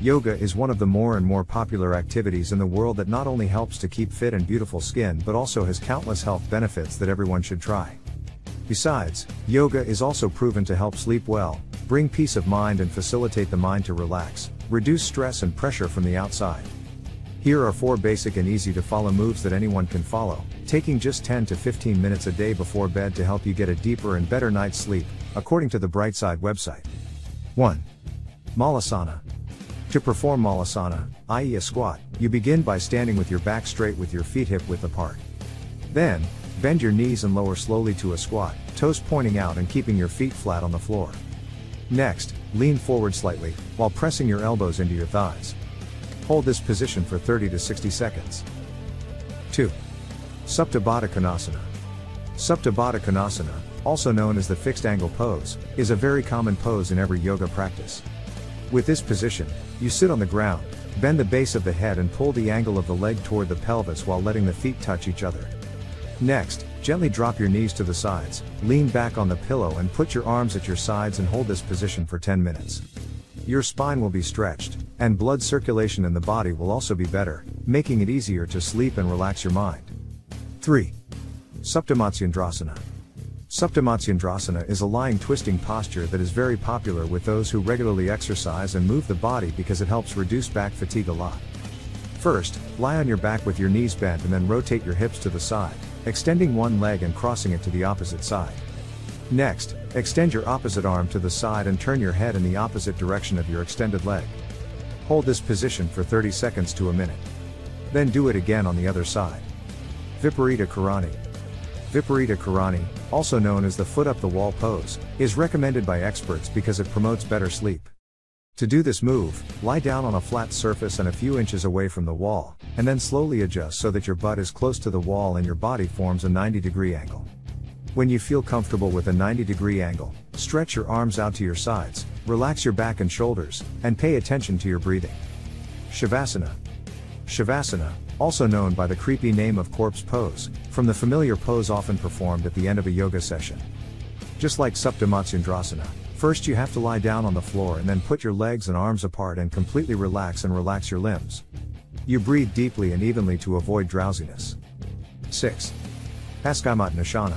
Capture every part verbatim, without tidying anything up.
Yoga is one of the more and more popular activities in the world that not only helps to keep fit and beautiful skin but also has countless health benefits that everyone should try. Besides, yoga is also proven to help sleep well, bring peace of mind and facilitate the mind to relax, reduce stress and pressure from the outside. Here are four basic and easy to follow moves that anyone can follow, taking just ten to fifteen minutes a day before bed to help you get a deeper and better night's sleep, according to the Brightside website. one. Malasana. To perform Malasana, that is a squat, you begin by standing with your back straight with your feet hip-width apart. Then, bend your knees and lower slowly to a squat, toes pointing out and keeping your feet flat on the floor. Next, lean forward slightly, while pressing your elbows into your thighs. Hold this position for thirty to sixty seconds. two. Supta Baddha Konasana. Supta Baddha Konasana, also known as the fixed angle pose, is a very common pose in every yoga practice. With this position, you sit on the ground, bend the base of the head and pull the angle of the leg toward the pelvis while letting the feet touch each other. Next, gently drop your knees to the sides, lean back on the pillow and put your arms at your sides and hold this position for ten minutes. Your spine will be stretched, and blood circulation in the body will also be better, making it easier to sleep and relax your mind. three. Supta Matsyendrasana. Supta Matsyendrasana is a lying twisting posture that is very popular with those who regularly exercise and move the body because it helps reduce back fatigue a lot. First, lie on your back with your knees bent and then rotate your hips to the side, extending one leg and crossing it to the opposite side. Next, extend your opposite arm to the side and turn your head in the opposite direction of your extended leg. Hold this position for thirty seconds to a minute. Then do it again on the other side. Viparita Karani. Viparita Karani, also known as the foot up the wall pose, is recommended by experts because it promotes better sleep. To do this move, lie down on a flat surface and a few inches away from the wall, and then slowly adjust so that your butt is close to the wall and your body forms a ninety degree angle. When you feel comfortable with a ninety degree angle, stretch your arms out to your sides, relax your back and shoulders, and pay attention to your breathing. Shavasana. Shavasana, also known by the creepy name of corpse pose, from the familiar pose often performed at the end of a yoga session. Just like Supta Matsyendrasana, first you have to lie down on the floor and then put your legs and arms apart and completely relax and relax your limbs. You breathe deeply and evenly to avoid drowsiness. six. Paschimottanasana.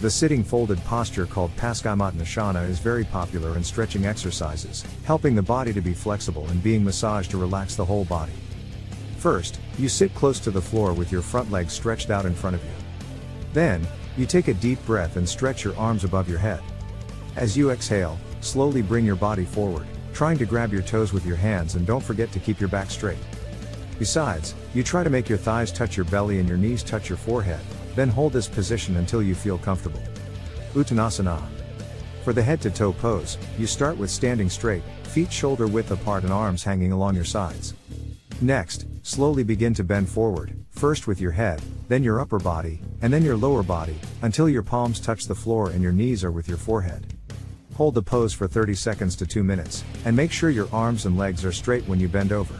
The sitting folded posture called Paschimottanasana is very popular in stretching exercises, helping the body to be flexible and being massaged to relax the whole body. First, you sit close to the floor with your front legs stretched out in front of you. Then, you take a deep breath and stretch your arms above your head. As you exhale, slowly bring your body forward, trying to grab your toes with your hands and don't forget to keep your back straight. Besides, you try to make your thighs touch your belly and your knees touch your forehead, then hold this position until you feel comfortable. Uttanasana. For the head-to-toe pose, you start with standing straight, feet shoulder width apart and arms hanging along your sides. Next, slowly begin to bend forward, first with your head, then your upper body, and then your lower body, until your palms touch the floor and your knees are with your forehead. Hold the pose for thirty seconds to two minutes, and make sure your arms and legs are straight when you bend over.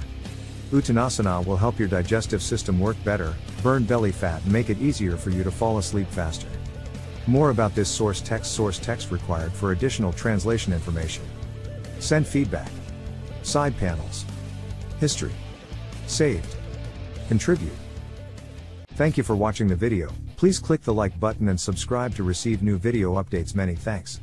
Uttanasana will help your digestive system work better, burn belly fat and make it easier for you to fall asleep faster. More about this source text. Source text required for additional translation information. Send feedback. Side panels. History. Saved. Contribute. Thank you for watching the video. Please click the like button and subscribe to receive new video updates. Many thanks.